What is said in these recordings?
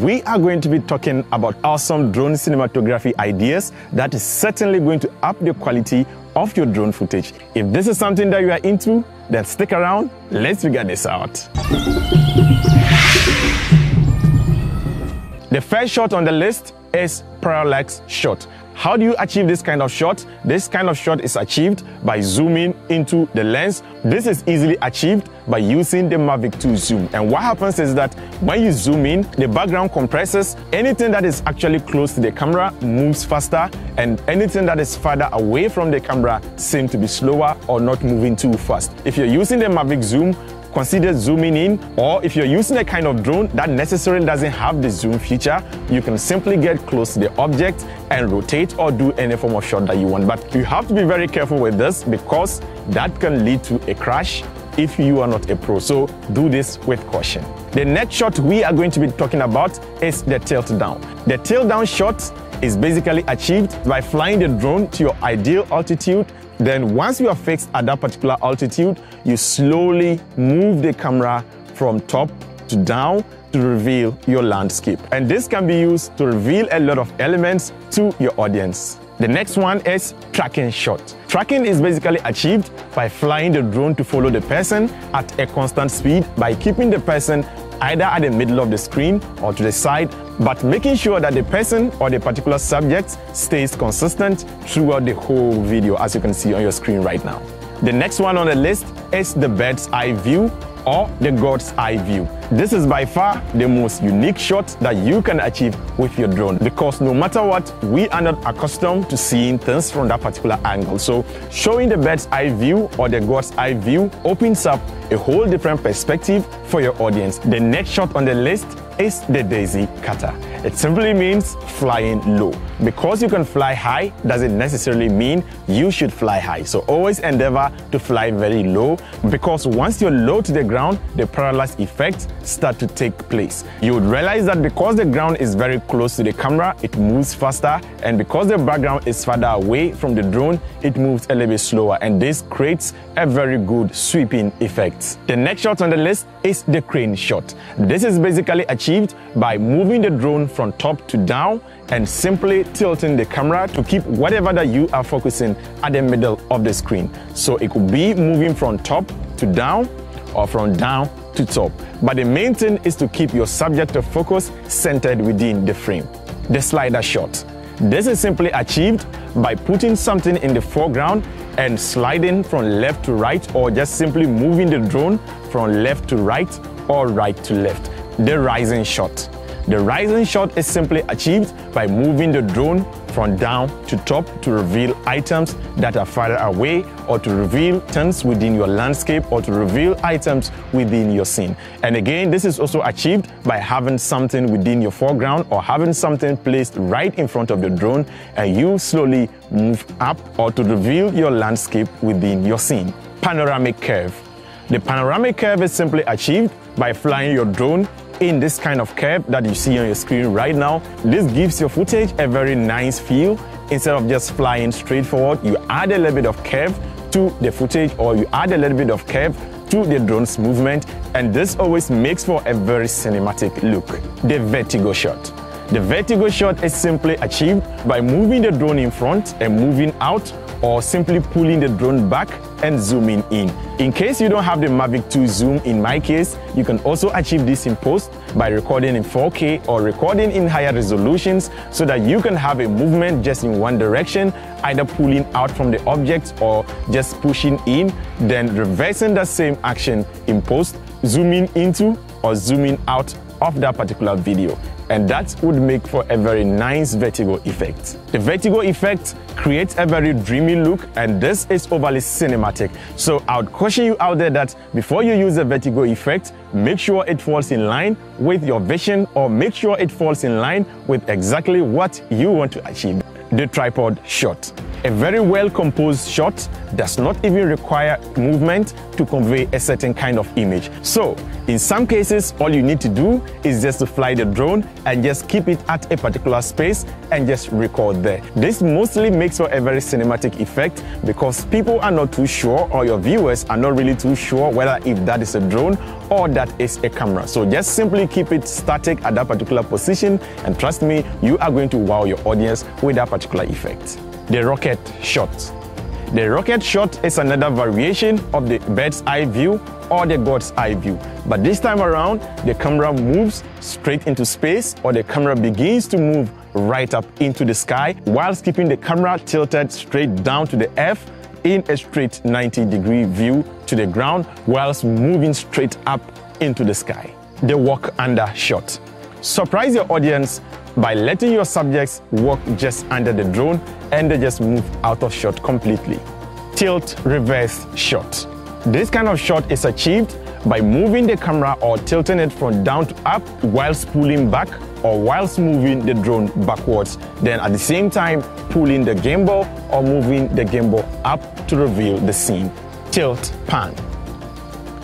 we are going to be talking about awesome drone cinematography ideas that is certainly going to up the quality of your drone footage. If this is something that you are into, then stick around, let's figure this out. The first shot on the list is parallax shot. How do you achieve this kind of shot? This kind of shot is achieved by zooming into the lens. This is easily achieved by using the Mavic 2 Zoom. And what happens is that when you zoom in, the background compresses. Anything that is actually close to the camera moves faster, and anything that is farther away from the camera seems to be slower or not moving too fast. If you're using the Mavic Zoom, consider zooming in, or if you're using a kind of drone that necessarily doesn't have the zoom feature, you can simply get close to the object and rotate or do any form of shot that you want. But you have to be very careful with this because that can lead to a crash if you are not a pro. So do this with caution. The next shot we are going to be talking about is the tilt down. The tilt down shot is basically achieved by flying the drone to your ideal altitude. Then once you are fixed at that particular altitude, you slowly move the camera from top to down to reveal your landscape. And this can be used to reveal a lot of elements to your audience. The next one is tracking shot. Tracking is basically achieved by flying the drone to follow the person at a constant speed by keeping the person either at the middle of the screen or to the side, but making sure that the person or the particular subject stays consistent throughout the whole video, as you can see on your screen right now. The next one on the list is the bird's eye view or the God's eye view. This is by far the most unique shot that you can achieve with your drone, because no matter what, we are not accustomed to seeing things from that particular angle. So showing the bird's eye view or the God's eye view opens up a whole different perspective for your audience. The next shot on the list is the daisy cutter. It simply means flying low. Because you can fly high doesn't necessarily mean you should fly high. So always endeavor to fly very low, because once you're low to the ground, the parallax effect starts to take place. You would realize that because the ground is very close to the camera, it moves faster, and because the background is further away from the drone, it moves a little bit slower, and this creates a very good sweeping effect. The next shot on the list is the crane shot. This is basically achieved by moving the drone from top to down and simply tilting the camera to keep whatever that you are focusing at the middle of the screen. So it could be moving from top to down or from down to top. But the main thing is to keep your subject of focus centered within the frame. The slider shot. This is simply achieved by putting something in the foreground and sliding from left to right, or just simply moving the drone from left to right or right to left. The rising shot. The rising shot is simply achieved by moving the drone from down to top to reveal items that are farther away, or to reveal things within your landscape, or to reveal items within your scene. And again, this is also achieved by having something within your foreground or having something placed right in front of the drone, and you slowly move up or to reveal your landscape within your scene. Panoramic curve. The panoramic curve is simply achieved by flying your drone in this kind of curve that you see on your screen right now. This gives your footage a very nice feel. Instead of just flying straight forward, you add a little bit of curve to the footage, or you add a little bit of curve to the drone's movement, and this always makes for a very cinematic look. The vertigo shot. The vertigo shot is simply achieved by moving the drone in front and moving out, or simply pulling the drone back and zooming in. In case you don't have the Mavic 2 Zoom, in my case, you can also achieve this in post by recording in 4K or recording in higher resolutions, so that you can have a movement just in one direction, either pulling out from the object or just pushing in, then reversing that same action in post, zooming into or zooming out of that particular video. And that would make for a very nice vertigo effect. The vertigo effect creates a very dreamy look, and this is overly cinematic. So I would caution you out there that before you use the vertigo effect, make sure it falls in line with your vision, or make sure it falls in line with exactly what you want to achieve. The tripod shot. A very well-composed shot does not even require movement to convey a certain kind of image. So, in some cases, all you need to do is just to fly the drone and just keep it at a particular space and just record there. This mostly makes for a very cinematic effect because people are not too sure, or your viewers are not really too sure whether if that is a drone or that is a camera. So just simply keep it static at that particular position, and trust me, you are going to wow your audience with that particular effect. The rocket shot. The rocket shot is another variation of the bird's eye view or the god's eye view. But this time around, the camera moves straight into space, or the camera begins to move right up into the sky, whilst keeping the camera tilted straight down to the earth in a straight 90-degree view to the ground, whilst moving straight up into the sky. The walk under shot. Surprise your audience by letting your subjects walk just under the drone and they just move out of shot completely. Tilt reverse shot. This kind of shot is achieved by moving the camera or tilting it from down to up whilst pulling back, or whilst moving the drone backwards, then at the same time pulling the gimbal or moving the gimbal up to reveal the scene. Tilt pan.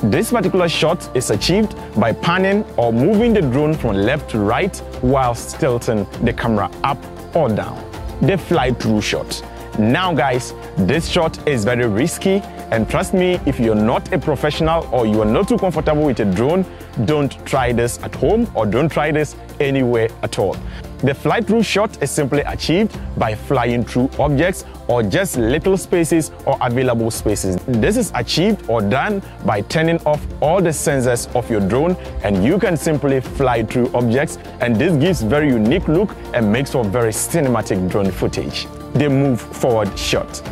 This particular shot is achieved by panning or moving the drone from left to right whilst tilting the camera up or down. The fly-through shot. Now guys, this shot is very risky, and trust me, if you're not a professional or you are not too comfortable with a drone, don't try this at home or don't try this anywhere at all. The fly-through shot is simply achieved by flying through objects or just little spaces or available spaces. This is achieved or done by turning off all the sensors of your drone, and you can simply fly through objects, and this gives very unique look and makes for very cinematic drone footage. The move forward shot.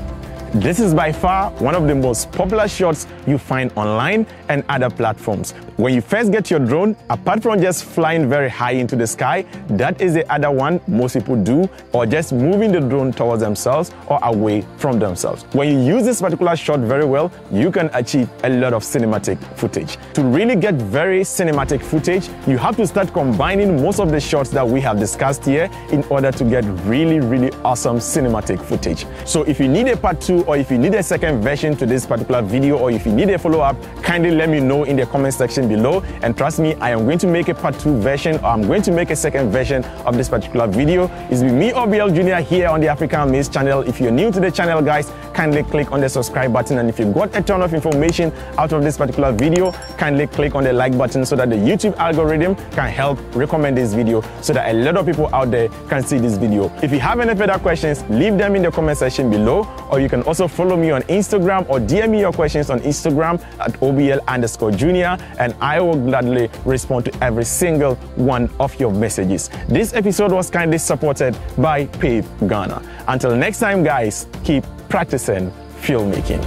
This is by far one of the most popular shots you find online and other platforms. When you first get your drone, apart from just flying very high into the sky, that is the other one most people do, or just moving the drone towards themselves or away from themselves. When you use this particular shot very well, you can achieve a lot of cinematic footage. To really get very cinematic footage, you have to start combining most of the shots that we have discussed here in order to get really, really awesome cinematic footage. So if you need a part two, or if you need a second version to this particular video, or if you need a follow-up, kindly let me know in the comment section below, and trust me, I am going to make a part 2 version, or I'm going to make a second version of this particular video. It's with me, OBL Junior, here on the African Amaze channel. If you're new to the channel guys, kindly click on the subscribe button, and if you got a ton of information out of this particular video, kindly click on the like button so that the YouTube algorithm can help recommend this video so that a lot of people out there can see this video. If you have any further questions, leave them in the comment section below, or you can also follow me on Instagram or DM me your questions on Instagram at @OBL_Junior, and I will gladly respond to every single one of your messages. This episode was kindly supported by Pave Ghana. Until next time guys, keep practicing filmmaking.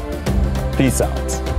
Peace out.